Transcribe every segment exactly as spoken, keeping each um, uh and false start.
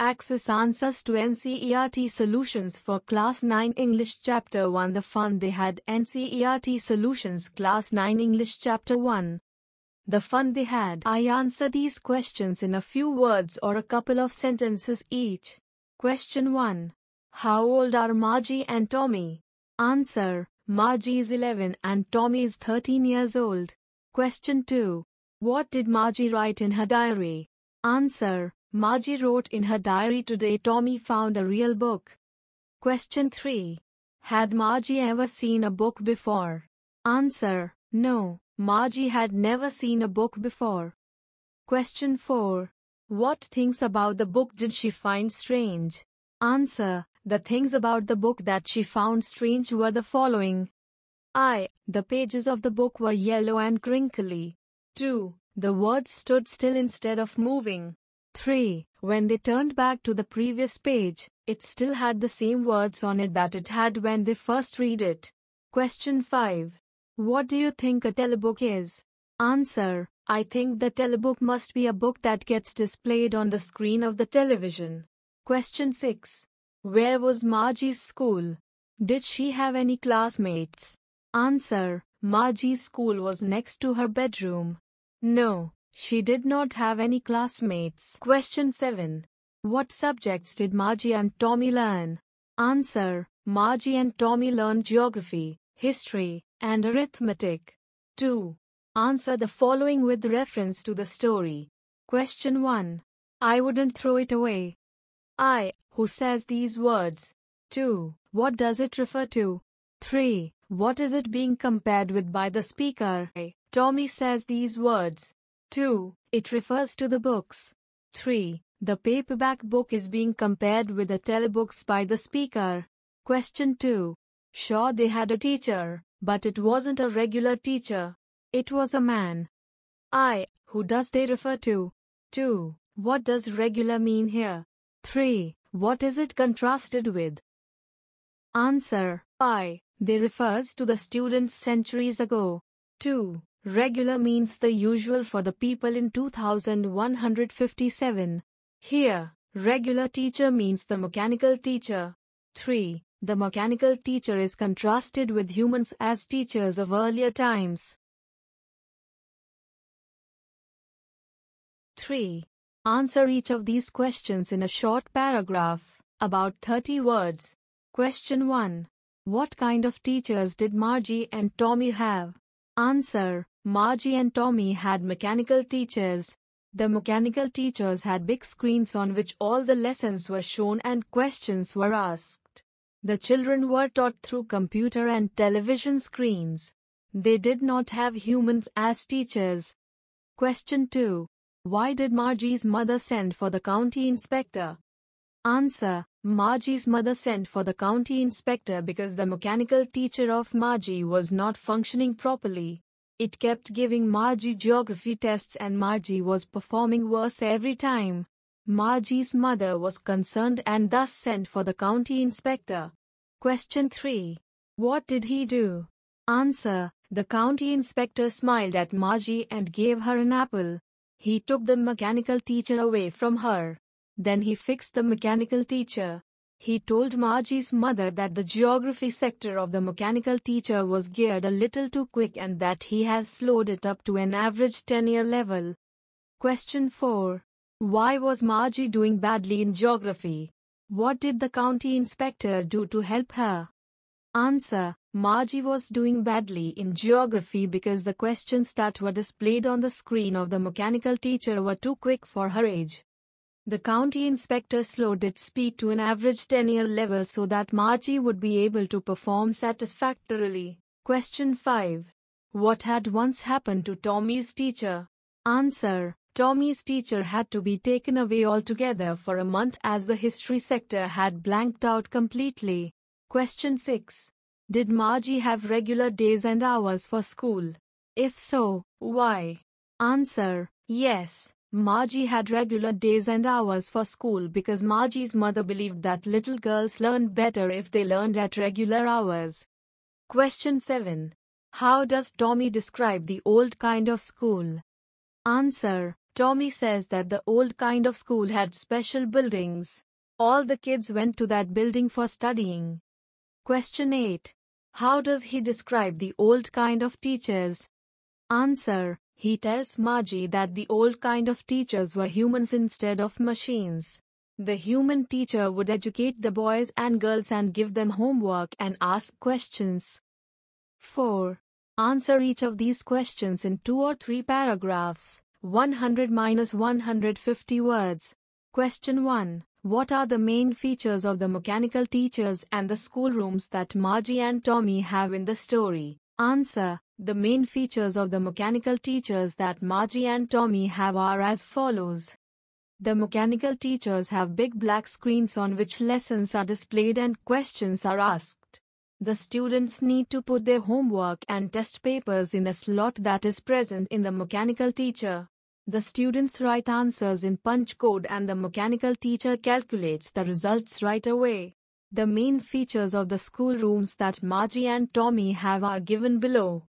Access answers to N C E R T solutions for Class nine English Chapter one. The fund they had N C E R T solutions Class nine English Chapter one. The fund they had. I answer these questions in a few words or a couple of sentences each. Question one. How old are Margie and Tommy? Answer. Margie is eleven and Tommy is thirteen years old. Question two. What did Margie write in her diary? Answer. Margie wrote in her diary today Tommy found a real book. Question three. Had Margie ever seen a book before? Answer. No, Margie had never seen a book before. Question four. What things about the book did she find strange? Answer. The things about the book that she found strange were the following. one. The pages of the book were yellow and crinkly. two. The words stood still instead of moving. three. When they turned back to the previous page, it still had the same words on it that it had when they first read it. Question five. What do you think a telebook is? Answer. I think the telebook must be a book that gets displayed on the screen of the television. Question six. Where was Margie's school? Did she have any classmates? Answer. Margie's school was next to her bedroom. No, she did not have any classmates. Question seven. What subjects did Margie and Tommy learn? Answer. Margie and Tommy learned geography, history, and arithmetic. two. Answer the following with reference to the story. Question one. I wouldn't throw it away. I. Who says these words? two. What does it refer to? three. What is it being compared with by the speaker? I. Tommy says these words. two. It refers to the books. three. The paperback book is being compared with the telebooks by the speaker. Question two. Sure, they had a teacher, but it wasn't a regular teacher. It was a man. I. Who does they refer to? two. What does regular mean here? three. What is it contrasted with? Answer. I. They refers to the students centuries ago. two. Regular means the usual for the people in two thousand one hundred fifty-seven. Here, regular teacher means the mechanical teacher. three. The mechanical teacher is contrasted with humans as teachers of earlier times. three. Answer each of these questions in a short paragraph, about thirty words. Question one. What kind of teachers did Margie and Tommy have? Answer. Margie and Tommy had mechanical teachers. The mechanical teachers had big screens on which all the lessons were shown and questions were asked. The children were taught through computer and television screens. They did not have humans as teachers. Question two. Why did Margie's mother send for the county inspector? Answer. Margie's mother sent for the county inspector because the mechanical teacher of Margie was not functioning properly. It kept giving Margie geography tests and Margie was performing worse every time. Margie's mother was concerned and thus sent for the county inspector. Question three. What did he do? Answer. The county inspector smiled at Margie and gave her an apple. He took the mechanical teacher away from her. Then he fixed the mechanical teacher. He told Margie's mother that the geography sector of the mechanical teacher was geared a little too quick and that he has slowed it up to an average ten-year level. Question four. Why was Margie doing badly in geography? What did the county inspector do to help her? Answer. Margie was doing badly in geography because the questions that were displayed on the screen of the mechanical teacher were too quick for her age. The county inspector slowed its speed to an average ten-year level so that Margie would be able to perform satisfactorily. Question five. What had once happened to Tommy's teacher? Answer. Tommy's teacher had to be taken away altogether for a month as the history sector had blanked out completely. Question six. Did Margie have regular days and hours for school? If so, why? Answer. Yes. Margie had regular days and hours for school because Margie's mother believed that little girls learned better if they learned at regular hours. Question seven. How does Tommy describe the old kind of school? Answer. Tommy says that the old kind of school had special buildings. All the kids went to that building for studying. Question eight. How does he describe the old kind of teachers? Answer. He tells Margie that the old kind of teachers were humans instead of machines. The human teacher would educate the boys and girls and give them homework and ask questions. four. Answer each of these questions in two or three paragraphs, one hundred to one hundred fifty words. Question one. What are the main features of the mechanical teachers and the schoolrooms that Margie and Tommy have in the story? Answer. The main features of the mechanical teachers that Margie and Tommy have are as follows. The mechanical teachers have big black screens on which lessons are displayed and questions are asked. The students need to put their homework and test papers in a slot that is present in the mechanical teacher. The students write answers in punch code and the mechanical teacher calculates the results right away. The main features of the schoolrooms that Margie and Tommy have are given below.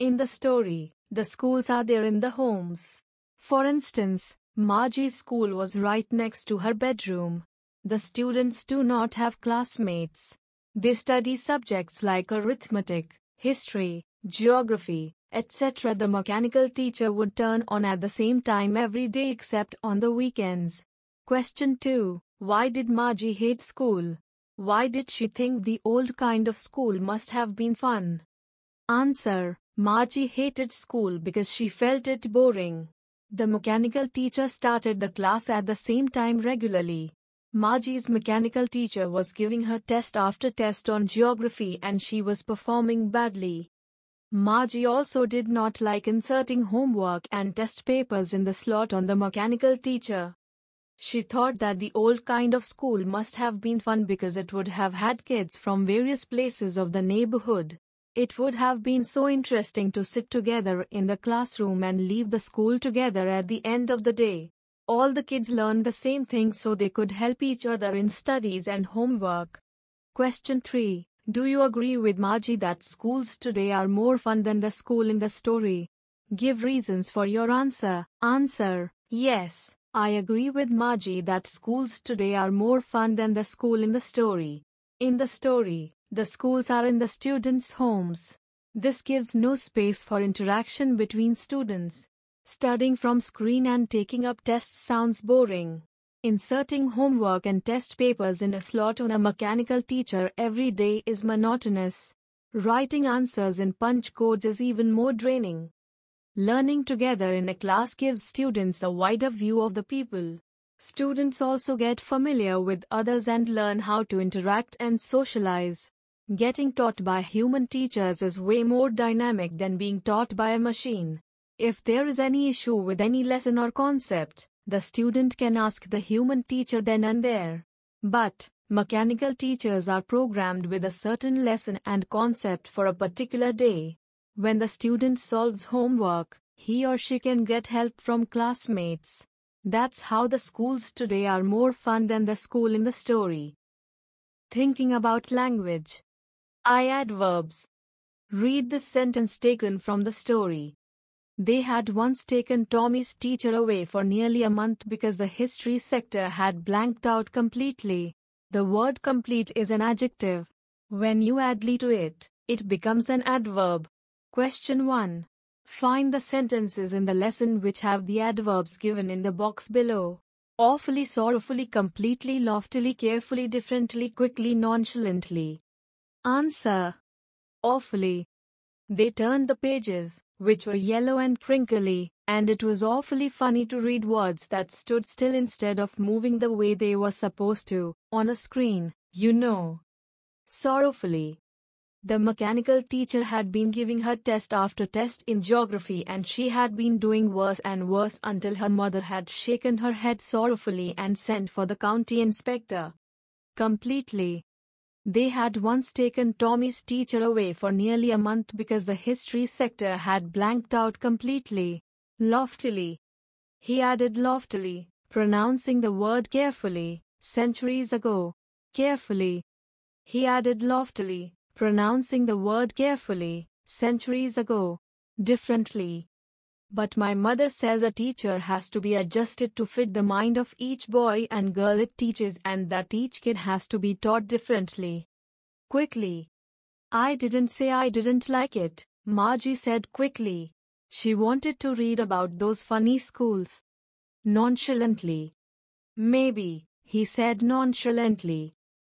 In the story, the schools are there in the homes. For instance, Margie's school was right next to her bedroom. The students do not have classmates. They study subjects like arithmetic, history, geography, et cetera the mechanical teacher would turn on at the same time every day except on the weekends. Question two. Why did Margie hate school? Why did she think the old kind of school must have been fun? Answer. Margie hated school because she felt it boring. The mechanical teacher started the class at the same time regularly. Margie's mechanical teacher was giving her test after test on geography and she was performing badly. Margie also did not like inserting homework and test papers in the slot on the mechanical teacher. She thought that the old kind of school must have been fun because it would have had kids from various places of the neighborhood. It would have been so interesting to sit together in the classroom and leave the school together at the end of the day. All the kids learned the same thing so they could help each other in studies and homework. Question three. Do you agree with Margie that schools today are more fun than the school in the story? Give reasons for your answer. Answer. Yes, I agree with Margie that schools today are more fun than the school in the story. In the story, the schools are in the students' homes. This gives no space for interaction between students. Studying from screen and taking up tests sounds boring. Inserting homework and test papers in a slot on a mechanical teacher every day is monotonous. Writing answers in punch codes is even more draining. Learning together in a class gives students a wider view of the people. Students also get familiar with others and learn how to interact and socialize. Getting taught by human teachers is way more dynamic than being taught by a machine. If there is any issue with any lesson or concept, the student can ask the human teacher then and there. But, mechanical teachers are programmed with a certain lesson and concept for a particular day. When the student solves homework, he or she can get help from classmates. That's how the schools today are more fun than the school in the story. Thinking about language. I add verbs. Read this sentence taken from the story. They had once taken Tommy's teacher away for nearly a month because the history sector had blanked out completely. The word complete is an adjective. When you add -ly to it, it becomes an adverb. Question one. Find the sentences in the lesson which have the adverbs given in the box below. Awfully, sorrowfully, completely, loftily, carefully, differently, quickly, nonchalantly. Answer. Awfully. They turned the pages, which were yellow and crinkly, and it was awfully funny to read words that stood still instead of moving the way they were supposed to, on a screen, you know. Sorrowfully. The mechanical teacher had been giving her test after test in geography and she had been doing worse and worse until her mother had shaken her head sorrowfully and sent for the county inspector. Completely. They had once taken Tommy's teacher away for nearly a month because the history sector had blanked out completely. Loftily. He added loftily, pronouncing the word carefully, centuries ago. Carefully. He added loftily, pronouncing the word carefully, centuries ago. Differently. But my mother says a teacher has to be adjusted to fit the mind of each boy and girl it teaches, and that each kid has to be taught differently. Quickly. I didn't say I didn't like it, Margie said quickly. She wanted to read about those funny schools. Nonchalantly. Maybe, he said nonchalantly.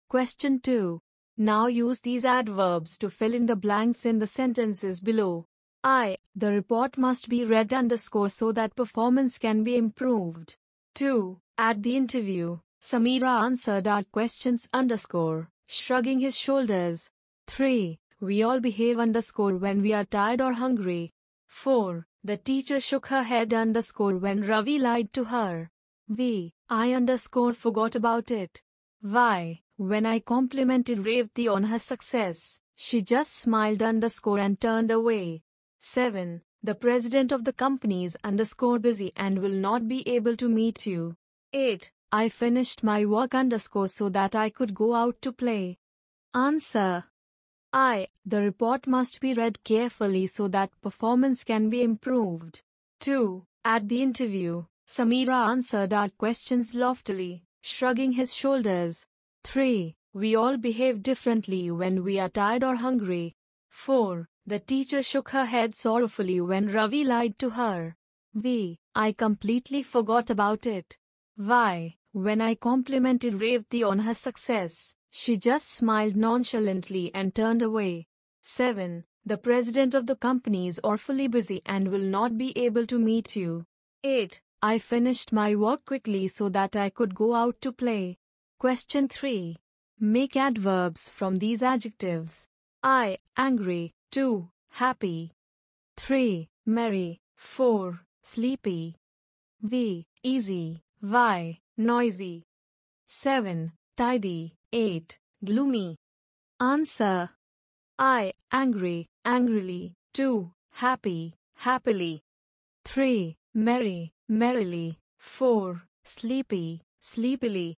Question two. Now use these adverbs to fill in the blanks in the sentences below. I. The report must be read underscore so that performance can be improved. two. At the interview, Samira answered our questions underscore, shrugging his shoulders. three. We all behave underscore when we are tired or hungry. four. The teacher shook her head underscore when Ravi lied to her. V. I underscore forgot about it. Why? When I complimented Revati on her success, she just smiled underscore and turned away. seven. The president of the company is underscore busy and will not be able to meet you. eight. I finished my work underscore so that I could go out to play. Answer. I. The report must be read carefully so that performance can be improved. two. At the interview, Samira answered our questions loftily, shrugging his shoulders. three. We all behave differently when we are tired or hungry. four. The teacher shook her head sorrowfully when Ravi lied to her. V. I completely forgot about it. Why? When I complimented Revati on her success, she just smiled nonchalantly and turned away. seven. The president of the company is awfully busy and will not be able to meet you. eight. I finished my work quickly so that I could go out to play. Question three. Make adverbs from these adjectives. I. Angry. two. Happy. three. Merry. four. Sleepy. V. Easy. Y. Noisy. seven. Tidy. eight. Gloomy. Answer. I. Angry. Angrily. two. Happy. Happily. three. Merry. Merrily. four. Sleepy. Sleepily.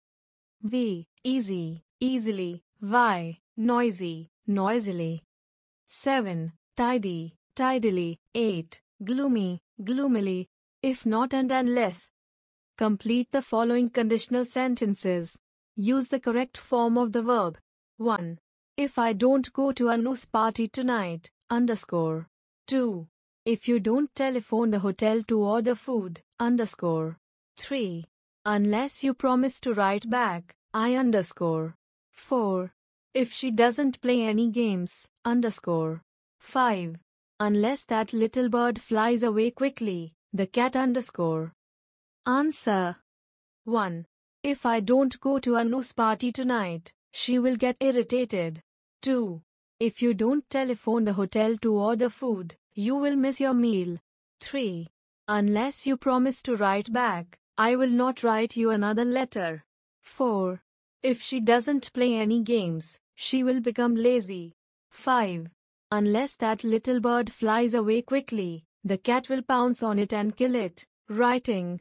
V. Easy. Easily. Y. Noisy. Noisily. seven. Tidy. Tidily. eight. Gloomy. Gloomily. If not and unless. Complete the following conditional sentences. Use the correct form of the verb. one. If I don't go to Anu's party tonight, underscore. two. If you don't telephone the hotel to order food, underscore. three. Unless you promise to write back, I underscore. four. If she doesn't play any games, underscore. five. Unless that little bird flies away quickly, the cat underscore. Answer. one. If I don't go to Anu's party tonight, she will get irritated. two. If you don't telephone the hotel to order food, you will miss your meal. three. Unless you promise to write back, I will not write you another letter. four. If she doesn't play any games, she will become lazy. five. Unless that little bird flies away quickly, the cat will pounce on it and kill it. Writing.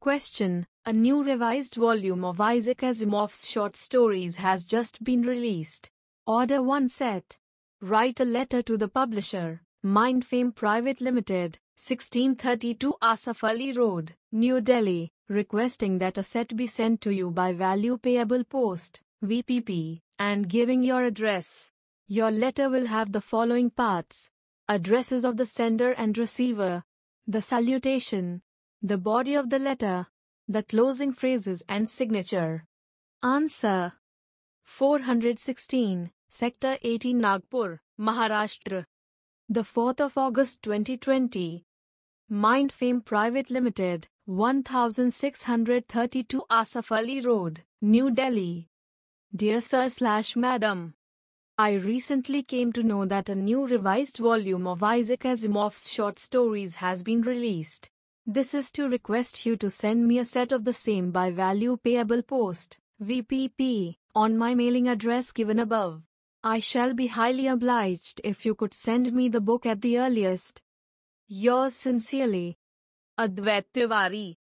Question. A new revised volume of Isaac Asimov's short stories has just been released. Order one set. Write a letter to the publisher, Mindfame Private Limited, sixteen thirty-two Asaf Ali Road, New Delhi, requesting that a set be sent to you by Value Payable Post, V P P, and giving your address. Your letter will have the following parts: addresses of the sender and receiver, the salutation, the body of the letter, the closing phrases and signature. Answer. four hundred sixteen, Sector eighteen, Nagpur, Maharashtra. The fourth of August twenty twenty. Mindfame Private Limited, sixteen thirty-two Asaf Ali Road, New Delhi. Dear Sir slash Madam, I recently came to know that a new revised volume of Isaac Asimov's short stories has been released. This is to request you to send me a set of the same by Value Payable Post, V P P, on my mailing address given above. I shall be highly obliged if you could send me the book at the earliest. Yours sincerely, Advait Tiwari.